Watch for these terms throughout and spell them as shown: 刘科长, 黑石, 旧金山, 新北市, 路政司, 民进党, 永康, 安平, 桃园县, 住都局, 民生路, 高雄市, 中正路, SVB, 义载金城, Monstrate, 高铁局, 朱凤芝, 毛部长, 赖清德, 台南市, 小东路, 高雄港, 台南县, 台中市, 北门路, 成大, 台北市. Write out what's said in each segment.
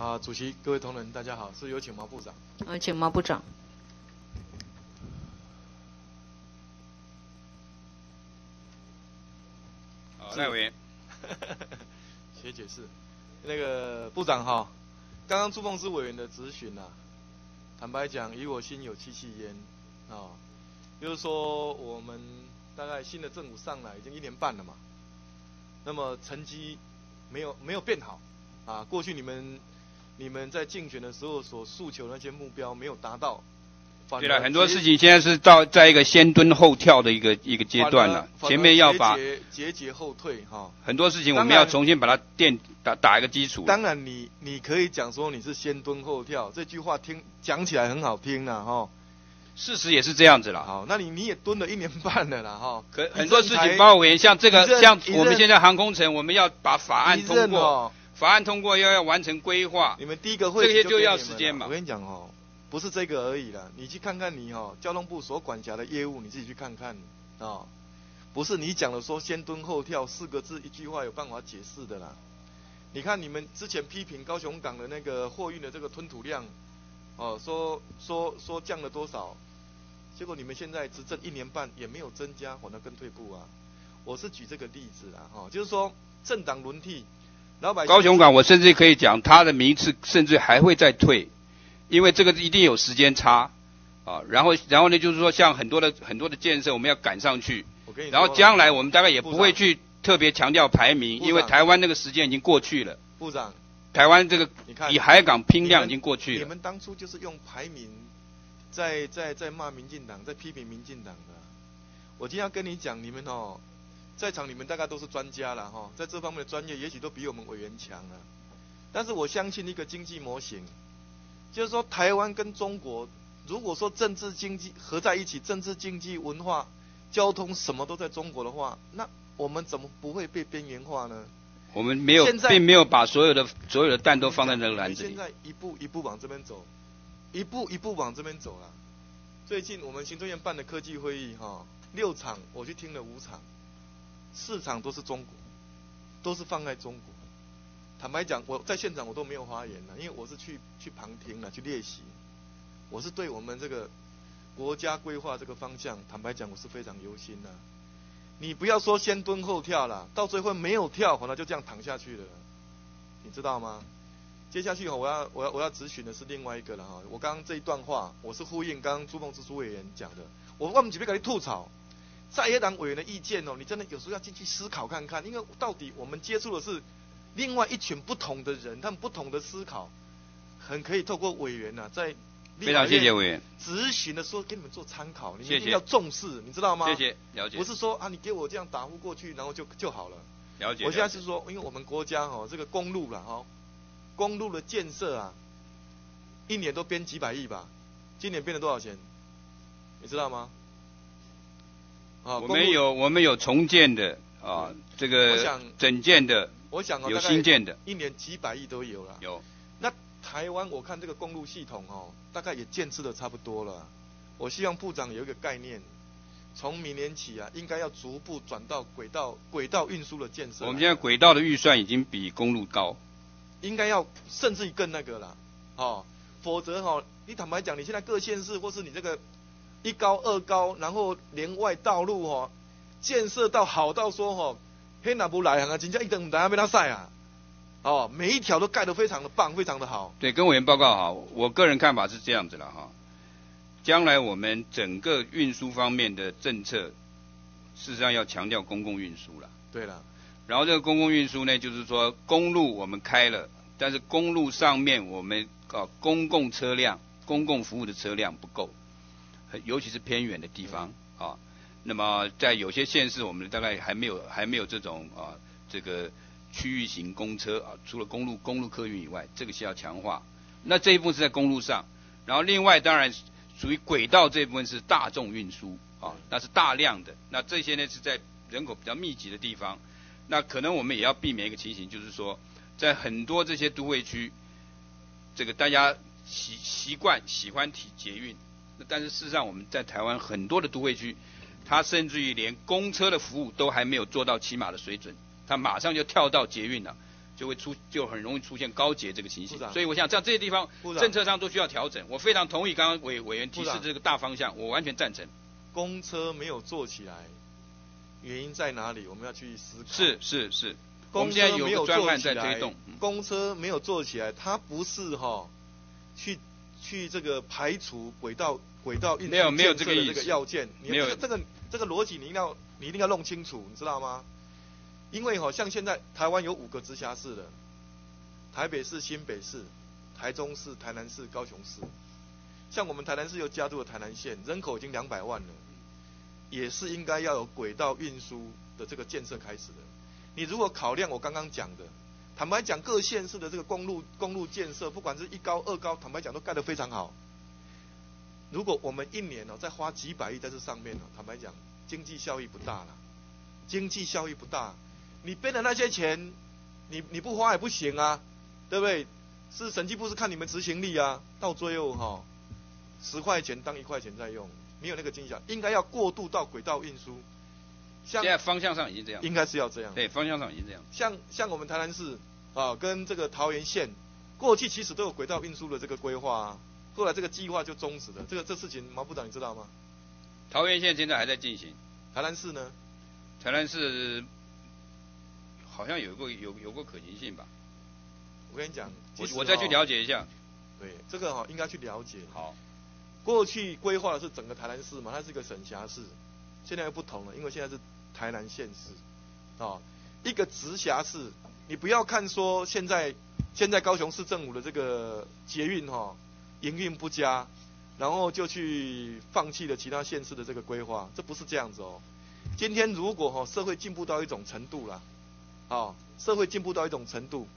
啊，主席，各位同仁，大家好，是有请毛部长。请毛部长。好，赖委员。谢谢解释。那个部长哈，刚刚朱凤芝委员的质询啊，坦白讲，以我心有戚戚焉啊，就是说我们大概新的政府上来已经1年半了嘛，那么成绩没有变好啊，过去你们在竞选的时候所诉求的那些目标没有达到，对了，很多事情现在是在一个先蹲后跳的一个阶段了，前面要把节节后退哈，哦，很多事情我们要重新把它打一个基础。当然你可以讲说你是先蹲后跳，这句话讲起来很好听啦哈，哦，事实也是这样子了。好，那你也蹲了1年半了啦哈，哦，可很多事情包围，像这个像我们现在航空城，我们要把法案通过，哦，法案通过要完成规划，你们第一个会这些就要时间嘛。我跟你讲哦，不是这个而已啦，你去看看你哦，交通部所管辖的业务，你自己去看看哦，不是你讲的说先蹲后跳4个字一句话有办法解释的啦。你看你们之前批评高雄港的那个货运的这个吞吐量，哦，说降了多少，结果你们现在执政1年半也没有增加，反而更退步啊。我是举这个例子啦，哈，哦，就是说政党轮替。高雄港，我甚至可以讲，他的名次甚至还会再退，因为这个一定有时间差啊。然后呢，就是说像很多的建设，我们要赶上去。然后将来我们大概也不会去特别强调排名，因为台湾那个时间已经过去了。部长，台湾这个以海港拼量已经过去了。你们当初就是用排名在骂民进党，在批评民进党的。我今天要跟你讲，你们哦。在场你们大概都是专家了哈，在这方面的专业也许都比我们委员强了，但是我相信一个经济模型，就是说台湾跟中国，如果说政治经济合在一起，政治经济文化交通什么都在中国的话，那我们怎么不会被边缘化呢？我们没有，并没有把所有的蛋都放在那个篮子里。现在一步一步往这边走，一步一步往这边走了。最近我们行政院办的科技会议哈，6场我去听了5场。4场都是中国，都是放在中国。坦白讲，我在现场我都没有发言了，因为我是去旁听了，去练习。我是对我们这个国家规划这个方向，坦白讲我是非常忧心的。你不要说先蹲后跳了，到最后没有跳，反正就这样躺下去了，你知道吗？接下去我要咨询的是另外一个了哈。我刚刚这一段话，我是呼应刚刚朱凤芝委员讲的，我们几边给你吐槽。在野党委员的意见哦，你真的有时候要进去思考看看，因为到底我们接触的是另外一群不同的人，他们不同的思考，很可以透过委员啊，在非常谢谢委员咨询的时候给你们做参考，你们一定要重视，你知道吗？谢谢，了解。不是说啊，你给我这样打呼过去，然后就好了。了解。我现在是说，因为我们国家哦，这个公路啦哦，公路的建设啊，一年都编几百亿吧，今年编了多少钱？你知道吗？啊，我们有重建的啊，这个整建的，我想有新建的，一年几百亿都有了。有，那台湾我看这个公路系统哦，大概也建制的差不多了。我希望部长有一个概念，从明年起啊，应该要逐步转到轨道运输的建设。我们现在轨道的预算已经比公路高，应该要甚至更那个了，哦，否则哈，你坦白讲，你现在各县市或是你这个。一高二高，然后连外道路哦，建设到好到说哦，黑哪不来啊？人家一等等下被他晒啊！哦，每一条都盖得非常的棒，非常的好。对，跟委员报告哈，我个人看法是这样子了哈。将来我们整个运输方面的政策，事实上要强调公共运输了。对了，然后这个公共运输呢，就是说公路我们开了，但是公路上面我们啊公共车辆、公共服务的车辆不够。尤其是偏远的地方啊，那么在有些县市，我们大概还没有这种啊，这个区域型公车啊，除了公路客运以外，这个是要强化。那这一部分是在公路上，然后另外当然属于轨道这一部分是大众运输啊，那是大量的。那这些呢是在人口比较密集的地方，那可能我们也要避免一个情形，就是说在很多这些都会区，这个大家喜欢体捷运。但是事实上，我们在台湾很多的都会区，它甚至于连公车的服务都还没有做到起码的水准，它马上就跳到捷运了。就很容易出现高结这个情形。所以我想，像这些地方政策上都需要调整。我非常同意刚刚委员提示这个大方向，我完全赞成。公车没有做起来，原因在哪里？我们要去思考。是。公车没有做起来，它不是去这个排除轨道运输建设的这个要件，这个逻辑你一定要弄清楚，你知道吗？因为像现在台湾有5个直辖市的，台北市、新北市、台中市、台南市、高雄市，像我们台南市又加入了台南县，人口已经200万了，也是应该要有轨道运输的这个建设开始的。你如果考量我刚刚讲的，坦白讲，各县市的这个公路建设，不管是1高、2高，坦白讲都盖得非常好。如果我们一年再花几百亿在这上面，坦白讲，经济效益不大。你编的那些钱，你不花也不行啊，对不对？是审计部是看你们执行力啊，到最后10块钱当1块钱在用，没有那个经济效益，应该要过渡到轨道运输。现在方向上已经这样，应该是要这样。对，方向上已经这样。像我们台南市跟这个桃园县，过去其实都有轨道运输的这个规划啊，后来这个计划就终止了。这事情毛部长你知道吗？桃园县现在还在进行。台南市呢？台南市好像有过可行性吧？我跟你讲，我再去了解一下。对，这个应该去了解。好，过去规划的是整个台南市嘛，它是一个省辖市。现在又不同了，因为现在是台南县市，一个直辖市，你不要看说现在高雄市政府的这个捷运营运不佳，然后就去放弃了其他县市的这个规划，这不是这样子哦。今天如果社会进步到一种程度啦，社会进步到一种程度，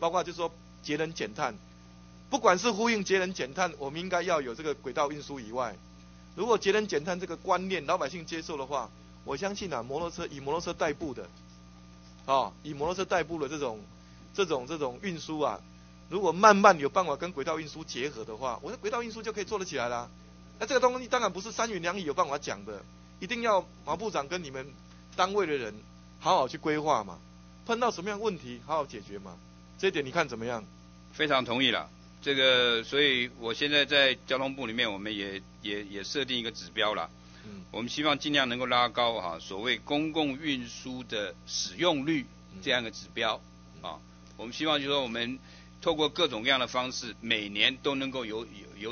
包括就是说节能减碳，不管是呼应节能减碳，我们应该要有这个轨道运输以外。如果节能减碳这个观念老百姓接受的话，我相信以摩托车代步的这种运输啊，如果慢慢有办法跟轨道运输结合的话，我的轨道运输就可以做得起来啦。那这个东西当然不是三言两语有办法讲的，一定要毛部长跟你们单位的人好好去规划嘛，碰到什么样的问题好好解决嘛，这一点你看怎么样？非常同意啦。这个，所以我现在在交通部里面，我们也设定一个指标啦。我们希望尽量能够拉高所谓公共运输的使用率这样一个指标啊。我们希望就是说，我们透过各种各样的方式，每年都能够有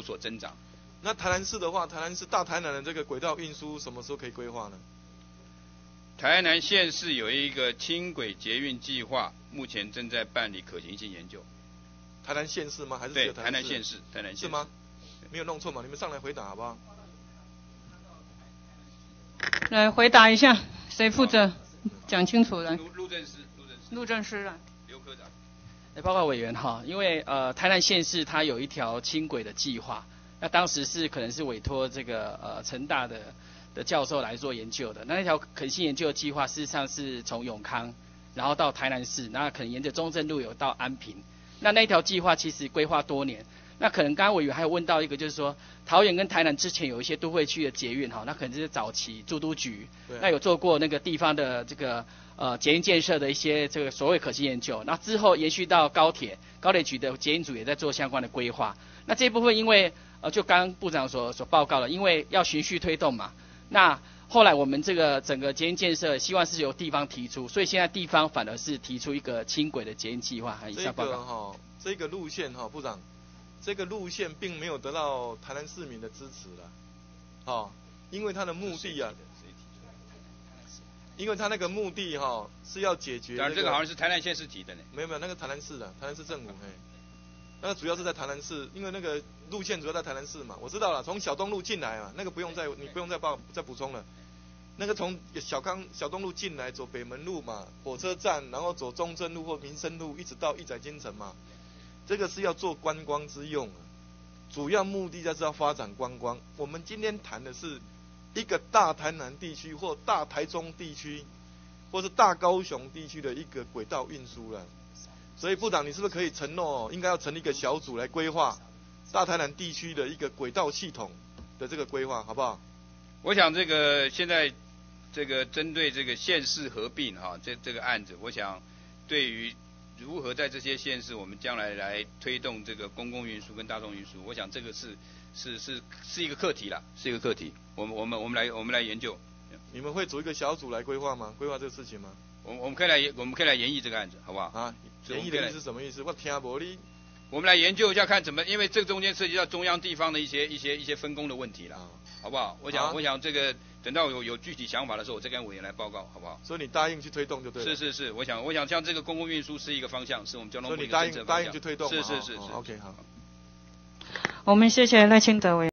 所增长。那台南市的话，台南市大台南的这个轨道运输什么时候可以规划呢？台南县市有一个轻轨捷运计划，目前正在办理可行性研究。台南县市吗？还是只有台南市？对，台南县市是吗？没有弄错嘛？你们上来回答好不好？来回答一下，谁负责？讲清楚来。路政司啊。刘科长。报告委员因为台南县市它有一条轻轨的计划，那当时可能是委托这个成大的教授来做研究的。那条可行研究计划事实上是从永康，然后到台南市，那可能沿着中正路有到安平。那条计划其实规划多年，那可能刚刚委员还有问到一个，就是说桃园跟台南之前有一些都会区的捷运那可能是早期住都局，那有做过那个地方的这个捷运建设的一些这个所谓可行研究，那之后延续到高铁局的捷运组也在做相关的规划。那这一部分因为就刚刚部长所报告了，因为要循序推动嘛，那后来我们这个整个捷运建设希望是由地方提出，所以现在地方反而是提出一个轻轨的捷运计划。以上报告。这个路线部长，这个路线并没有得到台南市民的支持了，因为它的目的啊，因为它那个目的是要解决、这个好像是台南县市提的呢。没有，那个台南市的，台南市政府那个主要是在台南市，因为那个路线主要在台南市嘛，我知道了，从小东路进来嘛，那个你不用再补充了。那个从小东路进来，走北门路嘛，火车站，然后走中正路或民生路，一直到义载金城嘛，这个是要做观光之用，主要目的就是要发展观光。我们今天谈的是一个大台南地区或大台中地区，或是大高雄地区的一个轨道运输了。所以部长，你是不是可以承诺，应该要成立一个小组来规划大台南地区的一个轨道系统的这个规划，好不好？我想这个现在针对这个县市合并这个案子，我想对于如何在这些县市，我们将来来推动这个公共运输跟大众运输，我想这个是一个课题啦，是一个课题。我们来研究。你们会组一个小组来规划吗？规划这个事情吗？我们可以来研议这个案子，好不好？啊，研议的意思是什么意思？我听不哩。我们来研究一下，看怎么，因为这中间涉及到中央地方的一些分工的问题了，好不好？我想这个等到有具体想法的时候，我再跟委员来报告，好不好？所以你答应去推动就对了。是，我想像这个公共运输是一个方向，是我们交通部的政策方向。所以你答应去推动。是。OK， 好。我们谢谢赖清德委员。